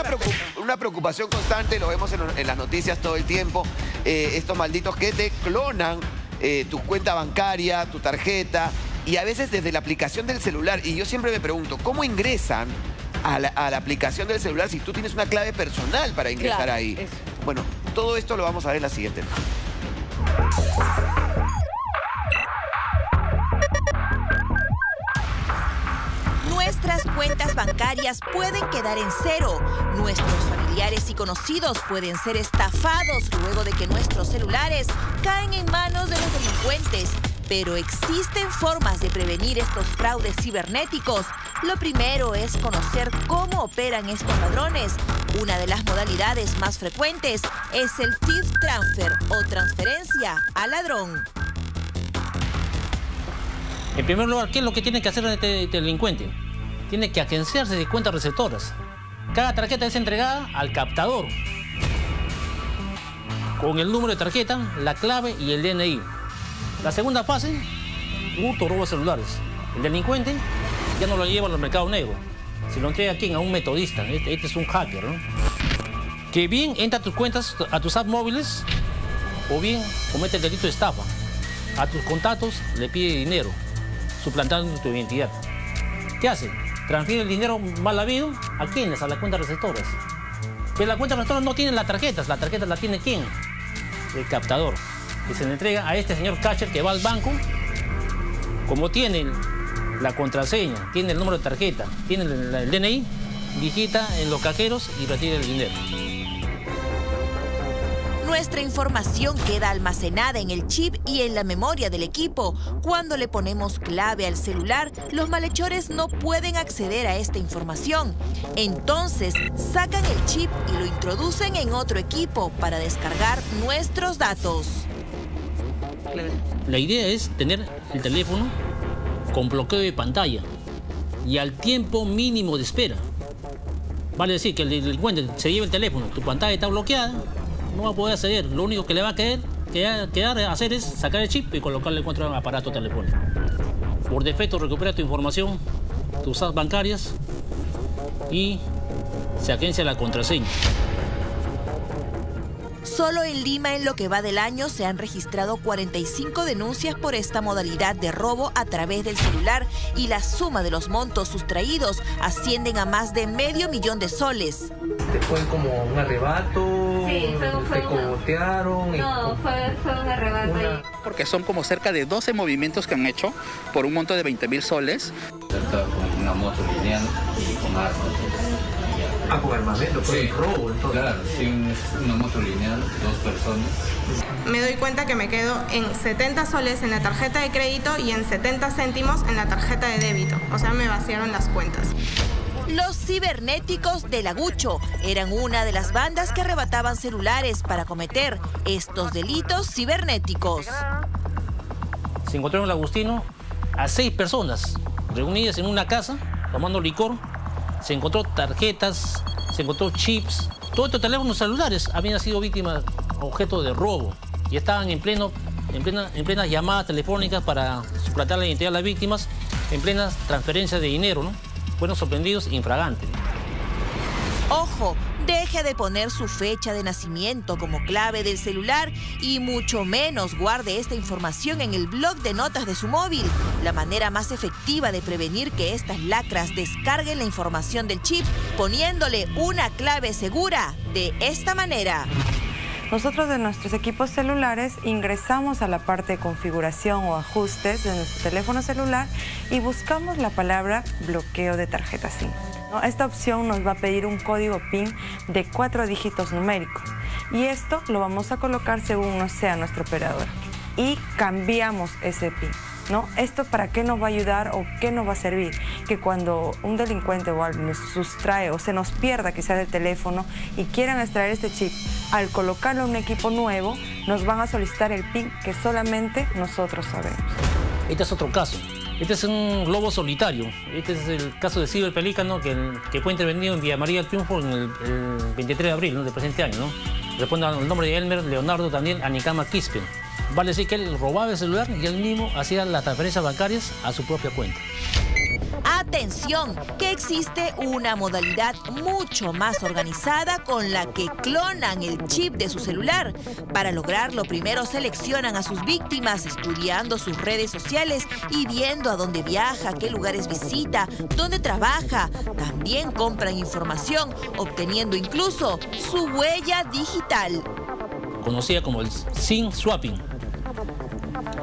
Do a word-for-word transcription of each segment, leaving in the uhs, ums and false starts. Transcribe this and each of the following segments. una, preocup una preocupación constante, lo vemos en, en las noticias todo el tiempo, eh, estos malditos que te clonan eh, tu cuenta bancaria, tu tarjeta, y a veces desde la aplicación del celular. Y yo siempre me pregunto, ¿cómo ingresan a la, a la aplicación del celular si tú tienes una clave personal para ingresar claro, ahí? Eso. Bueno, todo esto lo vamos a ver en la siguiente. Nuestras cuentas bancarias pueden quedar en cero. Nuestros familiares y conocidos pueden ser estafados luego de que nuestros celulares caen en manos de los delincuentes. Pero existen formas de prevenir estos fraudes cibernéticos. Lo primero es conocer cómo operan estos ladrones. Una de las modalidades más frecuentes es el Thief Transfer o transferencia al ladrón. En primer lugar, ¿qué es lo que tiene que hacer este delincuente? Tiene que agenciarse de cuentas receptoras. Cada tarjeta es entregada al captador con el número de tarjeta, la clave y el D N I. La segunda fase, hurto, robo de celulares. El delincuente ya no lo lleva al mercado negro. Si lo entrega a quién, a un metodista. Este, este es un hacker, ¿no? Que bien entra a tus cuentas, a tus apps móviles, o bien comete el delito de estafa. A tus contactos le pide dinero, suplantando tu identidad. ¿Qué hace? Transfiere el dinero mal habido a quienes, a las cuentas receptoras. Pero las cuentas receptoras no tienen las tarjetas. Las tarjetas las tiene quién? El captador. Que se le entrega a este señor Catcher que va al banco. Como tiene la contraseña, tiene el número de tarjeta, tiene el, el D N I, digita en los cajeros y retira el dinero. Nuestra información queda almacenada en el chip y en la memoria del equipo. Cuando le ponemos clave al celular, los malhechores no pueden acceder a esta información. Entonces, sacan el chip y lo introducen en otro equipo para descargar nuestros datos. La idea es tener el teléfono con bloqueo de pantalla y al tiempo mínimo de espera. Vale decir que el delincuente se lleva el teléfono, tu pantalla está bloqueada, no va a poder acceder. Lo único que le va a quedar, quedar, quedar hacer es sacar el chip y colocarle contra un aparato telefónico. Por defecto recupera tu información, tus apps bancarias y se agencia la contraseña. Solo en Lima, en lo que va del año, se han registrado cuarenta y cinco denuncias por esta modalidad de robo a través del celular y la suma de los montos sustraídos ascienden a más de medio millón de soles. ¿Fue como un arrebato? Sí, fue, ¿te cogotearon? No, fue, fue un arrebato. Una... Porque son como cerca de doce movimientos que han hecho por un monto de veinte mil soles. Estaba con una moto lineal y con armas. Ah, con armamento, con sí, robo, entonces. Claro, sin una moto lineal, dos personas. Me doy cuenta que me quedo en setenta soles en la tarjeta de crédito y en setenta céntimos en la tarjeta de débito. O sea, me vaciaron las cuentas. Los cibernéticos del Agucho eran una de las bandas que arrebataban celulares para cometer estos delitos cibernéticos. Se encontró en el Agustino a seis personas reunidas en una casa tomando licor. Se encontró tarjetas, se encontró chips. Todos estos teléfonos celulares habían sido víctimas, objeto de robo. Y estaban en, pleno, en, plena, en plenas llamadas telefónicas para suplantar la identidad de las víctimas, en plenas transferencias de dinero, ¿no? Fueron sorprendidos infragante. ¡Ojo! Deje de poner su fecha de nacimiento como clave del celular y mucho menos guarde esta información en el blog de notas de su móvil. La manera más efectiva de prevenir que estas lacras descarguen la información del chip poniéndole una clave segura de esta manera. Nosotros de nuestros equipos celulares ingresamos a la parte de configuración o ajustes de nuestro teléfono celular y buscamos la palabra bloqueo de tarjeta SIM. Esta opción nos va a pedir un código PIN de cuatro dígitos numéricos y esto lo vamos a colocar según nos sea nuestro operador y cambiamos ese PIN, ¿no? ¿Esto para qué nos va a ayudar o qué nos va a servir? Que cuando un delincuente o algo nos sustrae o se nos pierda quizás el teléfono y quieran extraer este chip, al colocarlo en un equipo nuevo nos van a solicitar el PIN que solamente nosotros sabemos. Este es otro caso. Este es un lobo solitario. Este es el caso de Ciberpelícano que, que fue intervenido en Villa María Triunfo en el, el veintitrés de abril, ¿no?, del presente año, ¿no? Responde al nombre de Elmer Leonardo también Anikama Quispe. Vale decir que él robaba el celular y él mismo hacía las transferencias bancarias a su propia cuenta. Atención, que existe una modalidad mucho más organizada con la que clonan el chip de su celular. Para lograrlo, primero seleccionan a sus víctimas estudiando sus redes sociales y viendo a dónde viaja, qué lugares visita, dónde trabaja. También compran información, obteniendo incluso su huella digital. Conocida como el SIM swapping.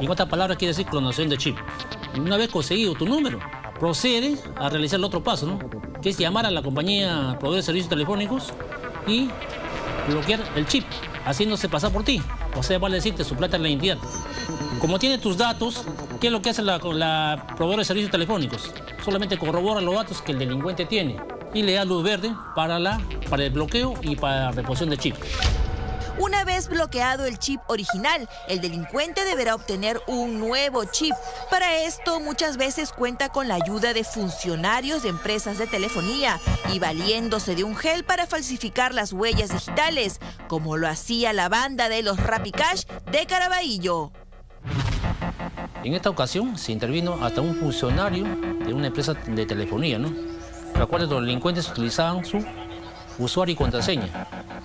En otras palabras, quiere decir clonación de chip. Una vez conseguido tu número, procede a realizar el otro paso, ¿no? Que es llamar a la compañía proveedora de servicios telefónicos y bloquear el chip, haciéndose pasar por ti. O sea, vale decirte, su plata en la identidad. Como tiene tus datos, ¿qué es lo que hace la, la proveedora de servicios telefónicos? Solamente corrobora los datos que el delincuente tiene y le da luz verde para, la, para el bloqueo y para la reposición de chip. Una vez bloqueado el chip original, el delincuente deberá obtener un nuevo chip. Para esto, muchas veces cuenta con la ayuda de funcionarios de empresas de telefonía y valiéndose de un gel para falsificar las huellas digitales, como lo hacía la banda de los Rapicash de Caraballo. En esta ocasión se intervino hasta un funcionario de una empresa de telefonía, ¿no? La cual los delincuentes utilizaban su usuario y contraseña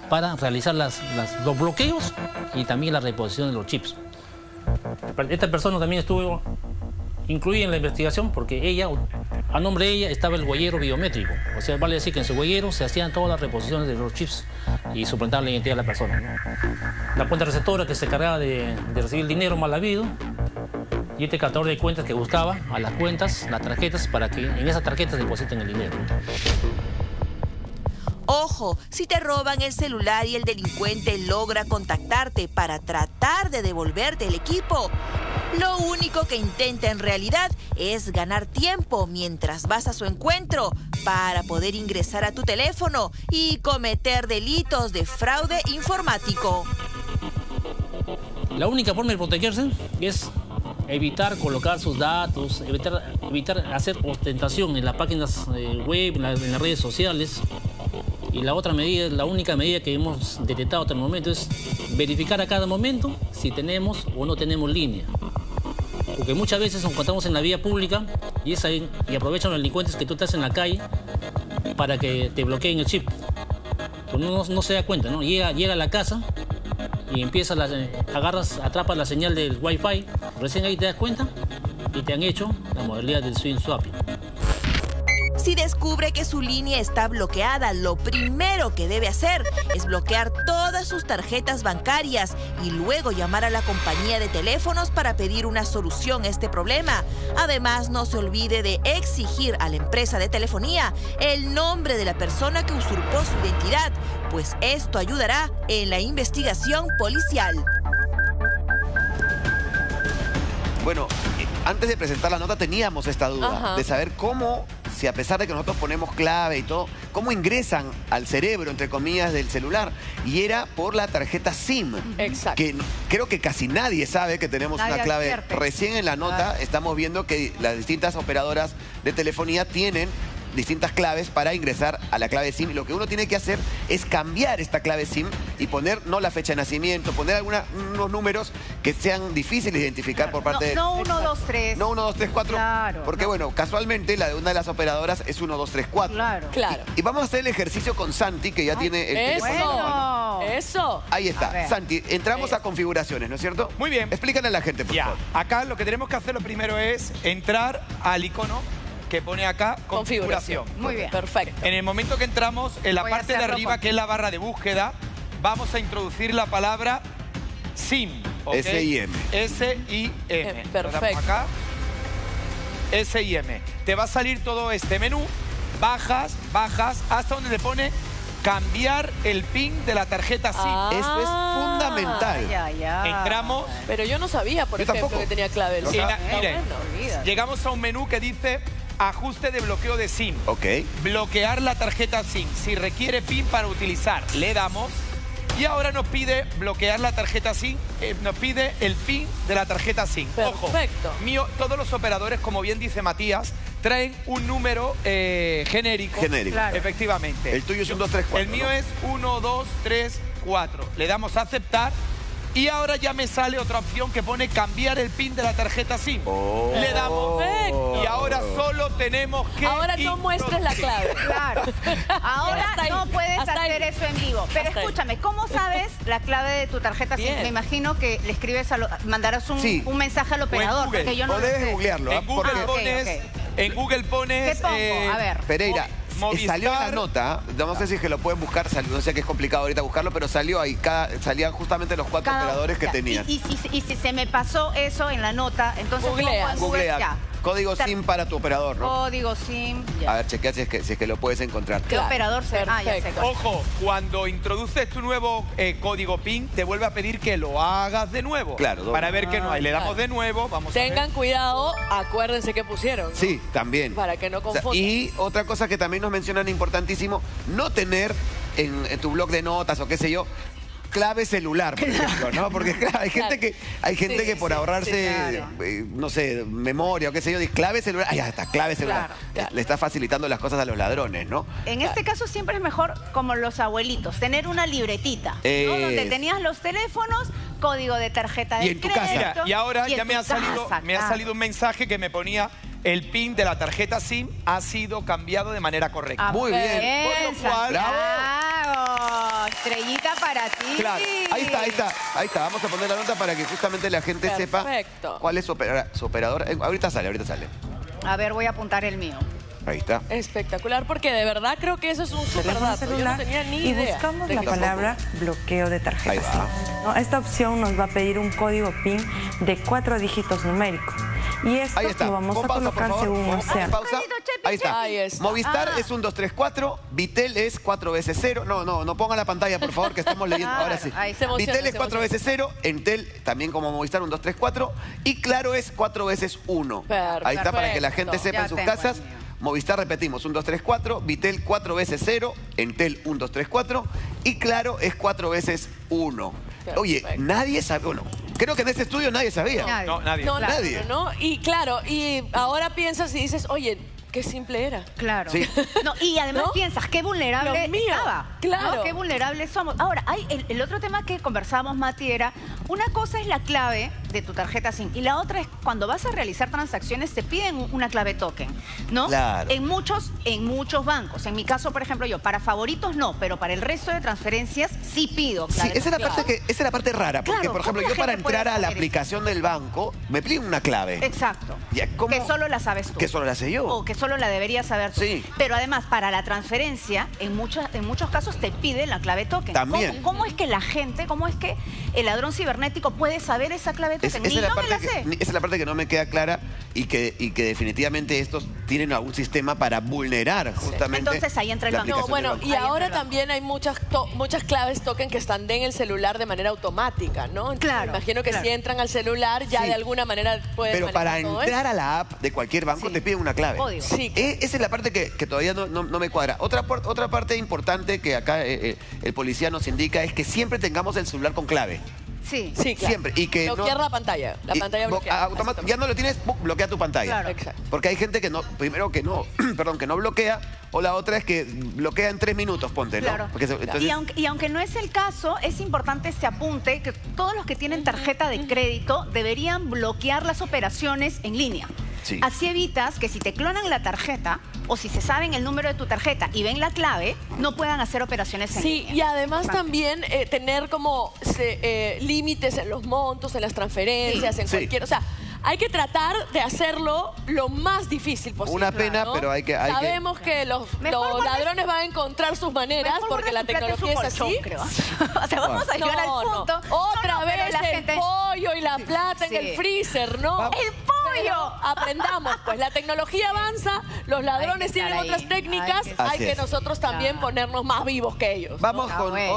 para realizar las, las, los bloqueos y también la reposición de los chips. Esta persona también estuvo incluida en la investigación porque ella, a nombre de ella, estaba el huellero biométrico. O sea, vale decir que en su huellero se hacían todas las reposiciones de los chips y suplantaban la identidad de la persona. La cuenta receptora que se encargaba de, de recibir el dinero mal habido y este captador de cuentas que buscaba a las cuentas, las tarjetas, para que en esas tarjetas depositen el dinero. Ojo, si te roban el celular y el delincuente logra contactarte para tratar de devolverte el equipo, lo único que intenta en realidad es ganar tiempo mientras vas a su encuentro para poder ingresar a tu teléfono y cometer delitos de fraude informático. La única forma de protegerse es evitar colocar sus datos, evitar, evitar hacer ostentación en las páginas web, en las, en las redes sociales. Y la otra medida, la única medida que hemos detectado hasta el momento es verificar a cada momento si tenemos o no tenemos línea. Porque muchas veces nos encontramos en la vía pública y, es ahí, y aprovechan los delincuentes que tú estás en la calle para que te bloqueen el chip. Uno no, no se da cuenta, ¿no? Llega, llega a la casa y empieza la, agarras, atrapas la señal del wifi, recién ahí te das cuenta y te han hecho la modalidad del SIM swapping. Si descubre que su línea está bloqueada, lo primero que debe hacer es bloquear todas sus tarjetas bancarias y luego llamar a la compañía de teléfonos para pedir una solución a este problema. Además, no se olvide de exigir a la empresa de telefonía el nombre de la persona que usurpó su identidad, pues esto ayudará en la investigación policial. Bueno, antes de presentar la nota teníamos esta duda. Ajá. De saber cómo, si a pesar de que nosotros ponemos clave y todo, cómo ingresan al cerebro, entre comillas, del celular. Y era por la tarjeta SIM. Exacto. Que creo que casi nadie sabe que tenemos nadie una clave. Advierte. Recién en la nota ah. estamos viendo que las distintas operadoras de telefonía tienen distintas claves para ingresar a la clave SIM. Y lo que uno tiene que hacer es cambiar esta clave SIM y poner no la fecha de nacimiento, poner alguna, unos números que sean difíciles de identificar, claro, por parte no, de... No uno dos tres. No uno dos tres cuatro. Claro. Porque, no. bueno, casualmente la de una de las operadoras es uno dos tres cuatro. Claro. claro. Y, y vamos a hacer el ejercicio con Santi, que ya Ay, tiene el eso. teléfono. Bueno. Eso. Ahí está. Santi, entramos eso. a configuraciones, ¿no es cierto? Muy bien. Explícale a la gente, por ya. favor. Acá lo que tenemos que hacer lo primero es entrar al icono que pone acá configuración. configuración. Muy bien. Perfecto. En el momento que entramos, en la Voy parte de arriba, con... que es la barra de búsqueda, vamos a introducir la palabra SIM. ¿Okay? S I M. S I M. Perfecto. Acá. S I M. Te va a salir todo este menú. Bajas, bajas, hasta donde te pone cambiar el PIN de la tarjeta SIM. Ah, esto es fundamental. Ya, ya. Entramos. Pero yo no sabía, por yo ejemplo, tampoco. que tenía clave el SIM. No, no, miren, no, llegamos a un menú que dice... ajuste de bloqueo de SIM. Ok. Bloquear la tarjeta SIM. Si requiere PIN para utilizar, le damos. Y ahora nos pide bloquear la tarjeta SIM. Eh, nos pide el PIN de la tarjeta SIM. Perfecto. Ojo, mío, todos los operadores, como bien dice Matías, traen un número eh, genérico. Genérico. Claro. Efectivamente. El tuyo es uno dos tres cuatro. El mío ¿no? es uno dos tres cuatro. Le damos a aceptar. Y ahora ya me sale otra opción que pone cambiar el pin de la tarjeta SIM. Oh. Le damos. Perfecto. Y ahora solo tenemos que... Ahora no muestres la clave. Claro. Ahora no puedes hacer eso en vivo. Pero escúchame, ¿cómo sabes la clave de tu tarjeta SIM? Me imagino que le escribes, a lo, mandarás un, sí. un mensaje al operador. Que yo no lo debes googlearlo. En Google, ah, pones, okay, okay. en Google pones... ¿Qué pongo? Eh, a ver. Pereira. Movistar. Salió la nota, no sé si es que lo pueden buscar, salió, no sé que es complicado ahorita buscarlo, pero salió ahí, cada, salían justamente los cuatro cada, operadores que ya, tenían. Y, y, y, y si se me pasó eso en la nota, entonces... Googlea. Googlea. Ya. Código Está... SIM para tu operador, ¿no? Código SIM. Ya. A ver, chequea si es que, si es que lo puedes encontrar. ¿Qué claro. operador será? Ah, ya sé. Ojo, cuando introduces tu nuevo eh, código PIN, te vuelve a pedir que lo hagas de nuevo. Claro. Para ver ah, que no hay. Le damos claro. de nuevo, vamos Tengan a Tengan cuidado, acuérdense que pusieron. ¿No? Sí, también. Para que no confundan. O sea, y otra cosa que también nos mencionan importantísimo, no tener en, en tu blog de notas o qué sé yo, clave celular, por ejemplo, ¿no? Porque claro, hay gente claro. que hay gente sí, que por sí, ahorrarse, sí, claro. eh, no sé, memoria o qué sé yo, dice clave celular, ay, hasta clave celular. Claro, claro. Le está facilitando las cosas a los ladrones, ¿no? En claro. este caso siempre es mejor, como los abuelitos, tener una libretita, es... ¿no? Donde tenías los teléfonos, código de tarjeta de y en crédito. Tu casa. Mira, y ahora y ya me ha salido, casa, me claro. ha salido un mensaje que me ponía... El PIN de la tarjeta SIM ha sido cambiado de manera correcta. Ah, muy bien. Por lo cual, ¡bravo! Estrellita para ti. Claro. Ahí está, ahí está. Ahí está. Vamos a poner la nota para que justamente la gente Perfecto. sepa cuál es su operador. Ahorita sale, ahorita sale. A ver, voy a apuntar el mío. Ahí está. Espectacular, porque de verdad creo que eso es un super dato. Yo no tenía ni idea. Y buscamos la palabra bloqueo de tarjeta. ¿No? Esta opción nos va a pedir un código PIN de cuatro dígitos numéricos. Y esto lo vamos a colocar según sea. Ahí está. Ahí está. Movistar es un dos tres cuatro, Vitel es cuatro veces cero. No, no, no ponga la pantalla, por favor, que estamos leyendo. Ahora sí. Vitel es cuatro veces cero, Entel también como Movistar un dos tres cuatro y Claro es cuatro veces uno. Ahí está para que la gente sepa en sus casas. Movistar, repetimos, un dos tres cuatro, Vitel cuatro veces cero, Entel un dos tres cuatro y Claro es cuatro veces uno. Oye, nadie sabe, bueno, creo que en este estudio nadie sabía. Nadie. No, nadie. No, claro, nadie. No, y claro, y ahora piensas y dices, oye, qué simple era. Claro. Sí. No, y además ¿no? piensas, qué vulnerable estaba. Claro. ¿No? Qué vulnerables somos. Ahora, hay el, el otro tema que conversábamos, Mati, era... Una cosa es la clave de tu tarjeta SIM y la otra es cuando vas a realizar transacciones te piden una clave token, ¿no? Claro. En muchos, en muchos bancos. En mi caso, por ejemplo, yo para favoritos no, pero para el resto de transferencias sí pido clave. Sí, esa es la parte que, esa es la parte rara, porque claro, por ejemplo yo para entrar a la aplicación del banco me piden una clave. Exacto. Ya, que solo la sabes tú. Que solo la sé yo. O que solo la deberías saber tú. Sí. Pero además para la transferencia en muchos, en muchos casos te piden la clave token. También. ¿Cómo, cómo es que la gente, cómo es que el ladrón cibernético puede saber esa clave que es, esa, es la parte que, esa es la parte que no me queda clara y que, y que definitivamente estos tienen algún sistema para vulnerar justamente. Sí. Entonces ahí entra el banco. No, bueno, banco. Y ahora también hay muchas to, muchas claves token que están de en el celular de manera automática, ¿no? Entonces, claro. Me imagino que claro. si entran al celular ya sí. de alguna manera pueden Pero para todo entrar eso. a la app de cualquier banco sí. te piden una clave. Código. Sí. Eh, esa es la parte que, que todavía no, no, no me cuadra. Otra, otra parte importante que acá eh, eh, el policía nos indica es que siempre tengamos el celular con clave. Sí, sí, claro. Siempre. Y que bloquear no, la pantalla. La pantalla bloquea. Ya no lo tienes, bloquea tu pantalla. Claro, exacto. Porque hay gente que no, primero que no, perdón, que no bloquea, o la otra es que bloquea en tres minutos, ponte, ¿no? Claro. Porque, entonces... y, aunque, y aunque no es el caso, es importante este apunte que todos los que tienen tarjeta de crédito deberían bloquear las operaciones en línea. Sí. Así evitas que si te clonan la tarjeta o si se saben el número de tu tarjeta y ven la clave, no puedan hacer operaciones en línea. Sí, y además también eh, tener como eh, límites en los montos, en las transferencias, sí. en sí. cualquier... O sea, hay que tratar de hacerlo lo más difícil posible. Una pena, ¿no? pero hay que... Hay Sabemos que, que los, los ladrones van a encontrar sus maneras porque la tecnología es así. Creo. O sea, vamos a llegar no, al punto. No. Otra Solo vez la el gente... pollo y la plata sí. en el freezer, ¿no? Vamos. El pollo. Aprendamos, pues la tecnología avanza, los ladrones tienen ahí. otras técnicas, hay que, hay que nosotros también claro. ponernos más vivos que ellos. Vamos ¿no? con...